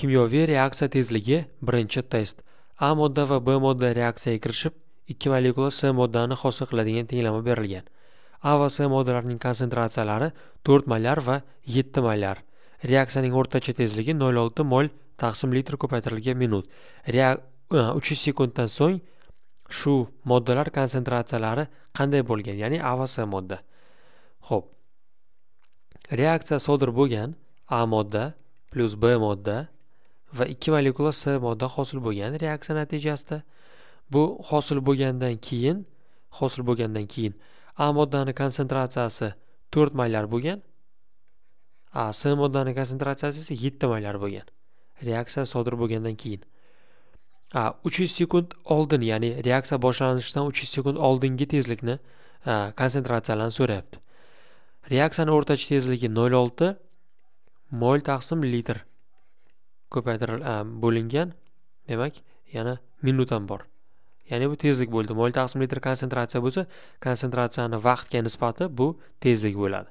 Kimyoviy reaksiya tezligi birinchi test. A modda va B modda reaksiyaga kirishib, ikki molekula S moddani hosil qiladigan tenglama berilgan. A va S moddalarning konsentratsiyalari 4 mollar va 7 mollar. Reaksiyaning o'rtacha tezligi 0.6 mol taqsim litr ko'paytirilgan minut. 3 sekunddan so'ng shu moddalar konsentratsiyalari qanday bo'lgan, ya'ni A va S modda. Xo'p. Reaksiya sodir bo'lgan A modda plus B modda va 2 molekula S modda hosil bo'lgan reaksiya natijasida bu hosil bo'lgandan keyin A moddaning konsentratsiyasi 4 mollar bo'lgan, S moddaning konsentratsiyasi esa 7 mollar bo'lgan. Reaksiya sodir bo'lgandan keyin 300 sekund oldin, ya'ni reaksiya boshlanishidan 300 sekund oldingi tezlikni konsentratsiyalarni so'rayapti. Reaksiyaning o'rtacha tezligi 0.6 mol taqsim litr ko'paytirilgan bo'lingan, demak, yana minut ham bor. Ya'ni bu tezlik bo'ldi. Mol taqsim litr konsentratsiya bo'lsa, konsentratsiyani vaqtga nisbati bu tezlik bo'ladi.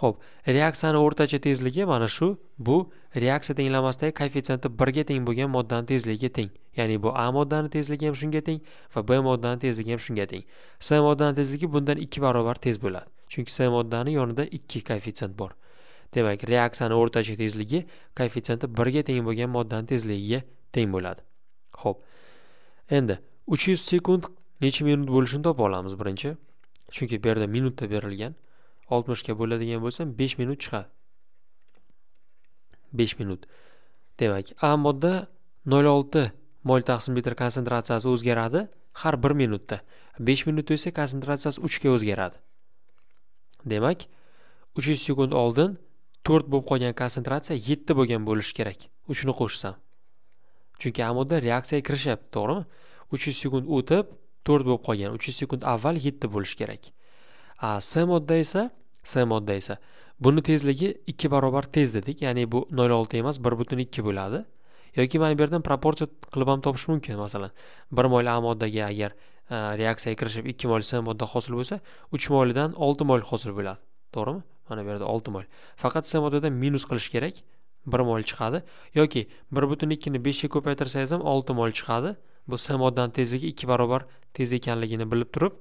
Xo'p, reaksiyaning o'rtacha tezligi mana shu, bu reaksiya tenglamasidagi koeffitsiyenti 1 ga teng bo'lgan moddaning tezligiga teng. Ya'ni bu A moddaning tezligi ham shunga teng va B moddaning tezligi ham shunga teng. S moddaning tezligi bundan 2 barobar tez bo'ladi. Chunki S moddaning yonida 2 koeffitsiyent bor. Demak, reaksiyaning o'rtacha tezligi koeffitsiyenti 1 ga teng bo'lgan moddaning tezligiga teng bo'ladi. Xo'p. Endi 300 sekund necha minut bo'lishini topib olamiz birinchi. Chunki bu yerda minutda berilgan. 60 ga bo'ladigan bo'lsam 5 minut chiqadi. 5 minut. Demak, A modda 0.6 mol taqsim litr konsentratsiyasi o'zgaradi har 1 minutda. 5 minutda esa konsentratsiyasi 3 ga o'zgaradi. Demak, 300 sekund oldin 4 bo'lib qolgan konsentratsiya 7 bo'lgan bo'lishi kerak. 3 ni qo'shsam. Chunki A modda reaksiyaga kirishyapti, to'g'rimi? 300 sekund o'tib 4 bo'lib qolgan. 300 sekund avval 7 bo'lishi kerak. S modda esa buni tezligi 2 barobar tez dedik, ya'ni bu 0.6 emas, 1.2 bo'ladi. Yoki mana bu yerdan proporsiya qilib ham topish mumkin. Masalan, 1 mol A moddaga agar reaksiyaga kirishib 2 mol S modda hosil bo'lsa, 3 moldan 6 mol hosil bo'ladi, to'g'rimi? Mana bu yerda 6 mol. Faqat S moddada minus qilish kerak, 1 mol chiqadi yoki 1.2 ni 5 ga ko'paytirsangiz ham 6 mol chiqadi. Bu S moddaning tezligi 2 barobar tez ekanligini bilib turib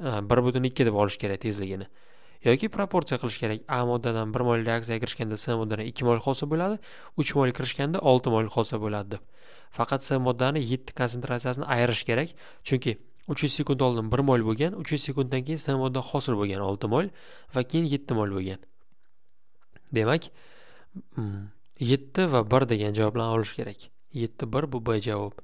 1.2 deb olish kerak tezligini. Yoki proporsiya qilish kerak. A moddadan 1 mol reaksiyaga kirishganda S moddadan 2 mol hosil bo'ladi, 3 mol kirishganda 6 mol hosil bo'ladi deb. Faqat S moddaning 7 konsentratsiyasini ayirish kerak, chunki 300 sekund oldin 1 mol bo'lgan, 300 sekunddan keyin S modda hosil bo'lgan 6 mol va keyin 7 mol bo'lgan. Demak, 7 va 1 degan javoblarni olish kerak. 7 1 bu B javob.